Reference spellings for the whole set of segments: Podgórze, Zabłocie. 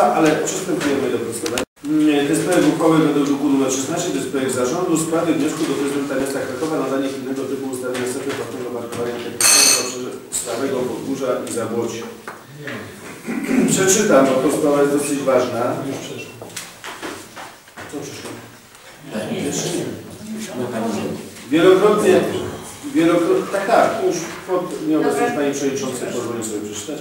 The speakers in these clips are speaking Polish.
Ale przystępujemy do głosowania. To jest projekt uchwały do druku nr 16, to jest projekt zarządu w sprawie wniosku do prezydenta miasta Krakowa nadanie innego typu ustawy następy płatnego parkowania technicznego Starego Podgórza i Zabłocie. Przeczytam, bo to sprawa jest dosyć ważna. Już przeszło. Co przeszło? Wielokrotnie, tak, już pod nieobecność Pani Przewodniczącej pozwolę sobie przeczytać.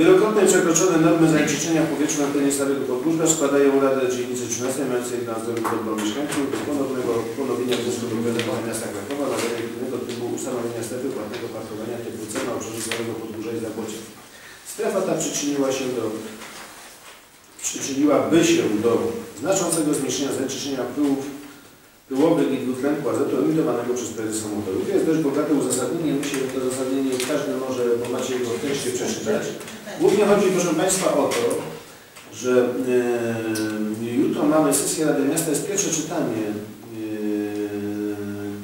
Wielokrotnie przekroczone normy zanieczyszczenia powietrza na terenie Starego Podgórza składają Radę Dzielnicy 13 mającej na wzorze dobro mieszkańców do ponownego ponowienia wniosku do prezydenta miasta Krakowa na zadanie innego typu ustanowienia strefy płatnego parkowania typu C na obszarze Starego Podgórza i Zabłocie. Strefa ta przyczyniłaby się do znaczącego zmniejszenia zanieczyszczenia pyłowych i dwutlenku azotu emitowanego przez prezes samochodów. Jest dość bogate uzasadnienie. Myślę, że to uzasadnienie każdy może, bo macie go w tekście przeczytać. Głównie chodzi, proszę Państwa, o to, że jutro mamy sesję Rady Miasta, jest pierwsze czytanie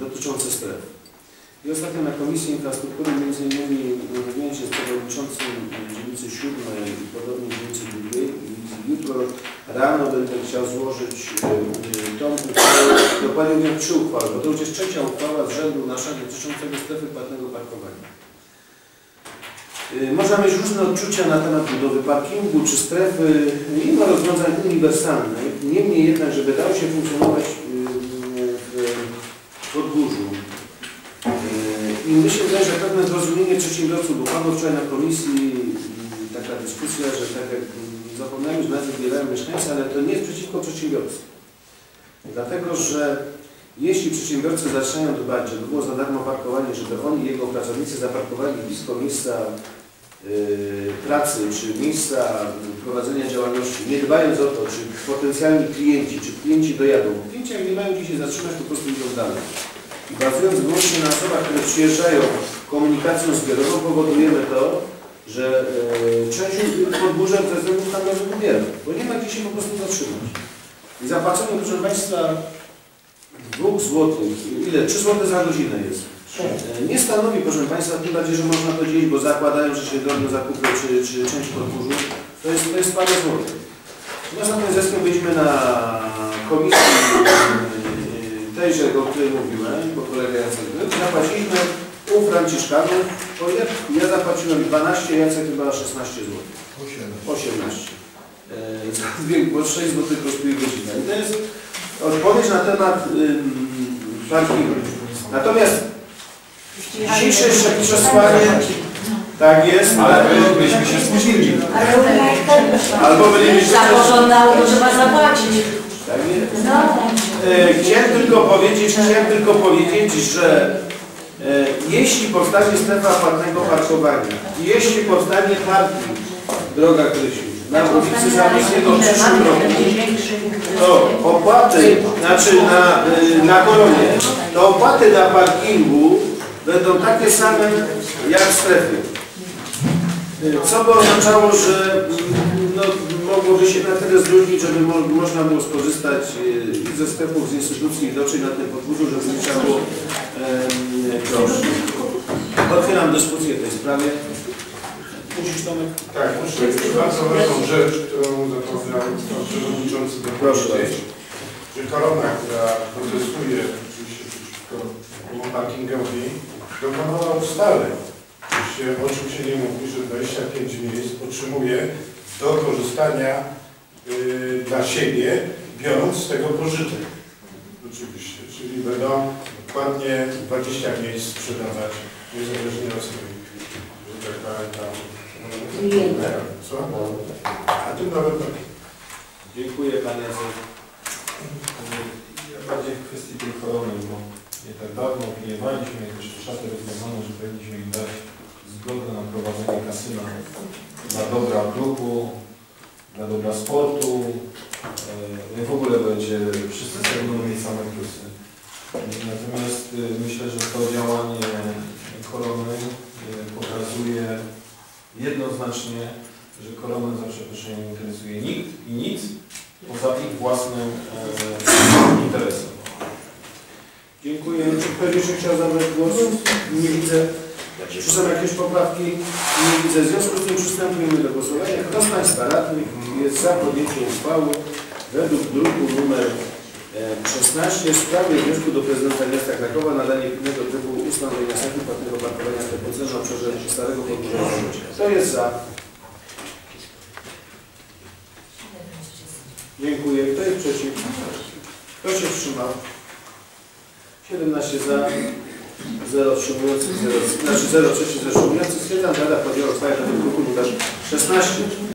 dotyczące stref. I ostatnio na Komisji Infrastruktury m.in. rozmawiałem się z przewodniczącym dzielnicy 7 i podobnie dzielnicy 2. Jutro rano będę chciał złożyć tą uchwałę, dokładnie mówię 3 uchwały, bo to już jest trzecia uchwała z rzędu nasza dotyczącego strefy płatnego parkowania. Można mieć różne odczucia na temat budowy parkingu czy strefy, nie ma rozwiązań uniwersalnych, niemniej jednak, żeby dało się funkcjonować w Podgórzu. I myślę też, że pewne zrozumienie przedsiębiorców, bo padło wczoraj na komisji taka dyskusja, że tak jak zapomniałem, że nas wybierają mieszkańcy, ale to nie jest przeciwko przedsiębiorcom. Dlatego, że jeśli przedsiębiorcy zaczynają dbać, żeby było za darmo parkowanie, żeby oni i jego pracownicy zaparkowali blisko miejsca pracy, czy miejsca prowadzenia działalności, nie dbając o to, czy potencjalni klienci, czy klienci dojadą. Klienci jak nie mają gdzie się zatrzymać, po prostu idą dalej. I bazując wyłącznie na osobach, które przyjeżdżają komunikacją zbiorową, powodujemy to, że część Podgórza ze względów handlowych umiera, bo nie ma gdzie się po prostu zatrzymać. I zapłacenie, proszę Państwa, 2 zł, ile? 3 zł za godzinę jest. Nie stanowi, proszę Państwa, tym bardziej, że można to dzielić, bo zakładają, że się drobno zakupy czy część Podgórzu, to jest parę złotych. Następnym zespołem byliśmy na komisji tejże, o której mówimy, bo kolega Jacek był, zapłaciliśmy u Franciszkanów, o ile? Ja zapłaciłem 12, Jacek chyba 16 zł. 18. Bo 6 zł kosztuje godzina. I to jest odpowiedź na temat parkingu. Natomiast dzisiejsze przesłanie tak jest, ale byśmy się spóźnili. Albo bylibyśmy zapożądało, to trzeba zapłacić. Tak jest. No. Chciałem tylko powiedzieć, że jeśli powstanie strefa płatnego parkowania, jeśli powstanie parking, droga Krysiu, na ulicy Zamyskiego w przyszłym roku, to opłaty, znaczy na Koronie, to opłaty na parkingu będą takie same jak strefy. Co by oznaczało, że no, mogłoby się na tyle zróżnić, żeby można było skorzystać ze sklepów, z instytucji widocznej na tym Podgórzu, żeby nie trzeba było drożdży. Otwieram dyskusję w tej sprawie. Tak, muszę jeszcze bardzo ważną rzecz, którą zapomniał Pan Przewodniczący dopowiedzieć, że Korona, która protestuje oczywiście przeciwko parkingowi, dokonała ustawy, o czym się nie mówi, że 25 miejsc otrzymuje do korzystania dla siebie, biorąc z tego pożytek. Oczywiście, czyli będą dokładnie 20 miejsc sprzedawać, niezależnie od swoich, że tak powiem, co? A tu nawet tak. Dziękuję Panie za... Ja bardziej w kwestii tej korony, bo nie tak dawno opiniowaliśmy, też szatę rozwiązano, że powinniśmy im dać zgodę na prowadzenie kasyna dla dobra klubu, dla dobra sportu. W ogóle będzie wszyscy będą mieli same plusy. Natomiast myślę, że to działanie korony pokazuje jednoznacznie, że koronę za przeproszeniem nie interesuje nikt i nic poza ich własnym interesem. Dziękuję. Czy ktoś jeszcze chciał zabrać głos? Nie widzę. Są jakieś poprawki? Nie widzę. W związku z tym przystępujemy do głosowania. Kto z Państwa radnych jest za podjęciem uchwały według druku numer 16 w sprawie wniosku do Prezydenta Miasta Krakowa nadanie pilnego trybu ustanowienia statusu płatnego parkowania w Podgórze na obszarze Starego Podgórza? Kto jest za? Dziękuję. Kto jest przeciw? Kto się wstrzymał? 17 za, 0 wstrzymujących, 0 przeciw, 0 wstrzymujących. Stwierdzam, że Rada podjęła uchwałę w druku nr 16.